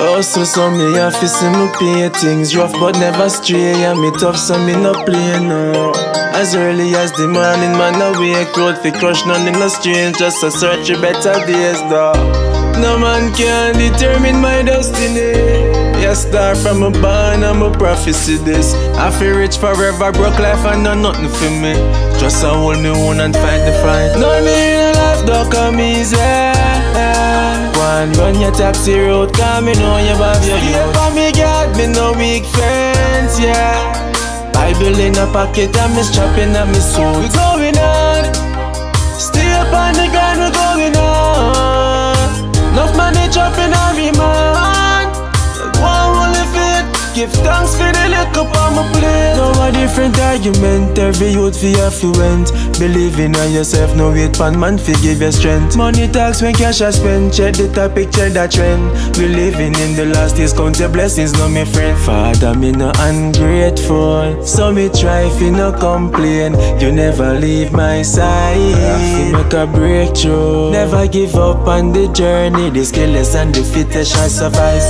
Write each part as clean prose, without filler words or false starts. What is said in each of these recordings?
Oh, so me I feel see me play things rough but never stray. And me tough so me no play no. As early as the morning man awake, road fi crush none in no strange, just a search for better days though. No man can determine my destiny. Yeah, star from a band and my prophecy this. I feel rich forever, broke life and no nothing for me. Just I hold me one and fight the fight. No need a life don't come easy. One run your taxi road, cause me know you have your youth. Yeah, for me God, me no weak friends, yeah. Bible in a pocket and me strap in and me soul. We're going on, stay up on the ground, we're going on. Enough money dropping on me man. Give thanks for the liquor on my plate. Now a different argument, every youth fi affluent. Believe in yourself, no wait for man fi give you strength. Money talks when cash I spend, check the topic, check that trend. We living in the last days, count your blessings, no my friend. Father, me no ungrateful, so me try fi no complain. You never leave my side, I make a breakthrough. Never give up on the journey, the skilless and the fittest shall survive.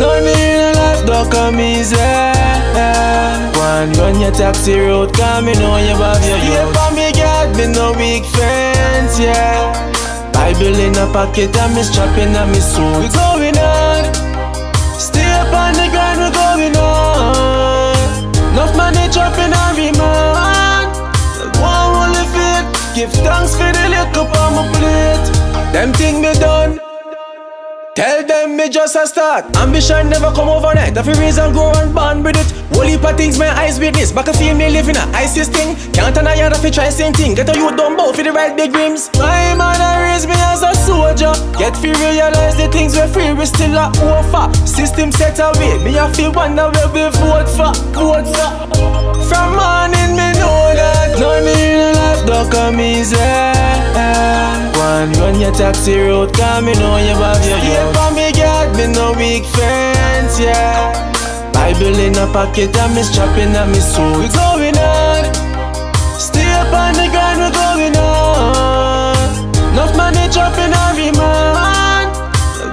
No need don't come easy. One run your taxi road, cause me know you have your youth. Yeah, for me God, me no weak friends, yeah. Bible in a pocket and me strapping and me soul. We're going on, stay up on the ground, we're going on. Enough money dropping on me man. One holy faith, give thanks for the liquor on my plate. Them thing me done, tell them me just a start. Ambition never come overnight. That's the reason grow and bond with it. Whole heap of things my eyes witness. Back a female living a ISIS thing. Can't an iron if you try same thing. Get a youth done bow for the right big dreams. My man I raise me as a soldier. Get fi realize the things we're free we still a offer. System set away. Me a feel wonder where we vote for. Vote for. From morning me know that no need in life don't come easy. Run your taxi road, cause me know you have your youth. Yeah, for me God, me no weak friends, yeah. Bible in a pocket and me strapping and me soul. We're going on, stay up on the ground, we're going on. Enough money dropping on me man.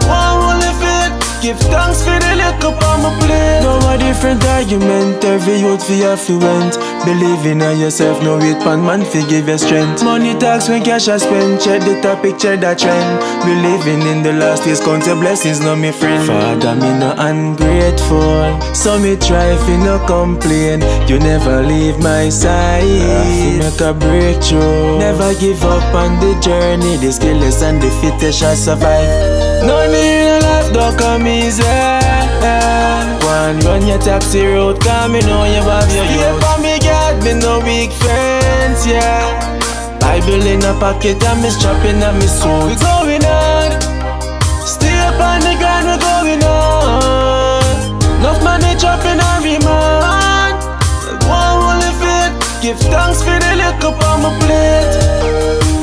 One holy faith, give thanks for the liquor on my plate. Now a different argument, every youth fi affluent. Believe in yourself, no wait pan man fi give you strength. Money talks when cash I spend, check the topic, check that trend. We living in the last days, count your blessings, no me friend. Father, me no ungrateful, so me try fi no complain. You never leave my side, I make a breakthrough. Never give up on the journey, the skilless and the fittest shall survive. No need in life don't come easy. One run your taxi road, cause me know you have your youth. Me no weak friends, yeah. Bible in a pocket and me strapping and me soul. We're going on, stay up on the ground, we're going on. Enough money dropping on me man. One holy faith, give thanks for the liquor on my plate.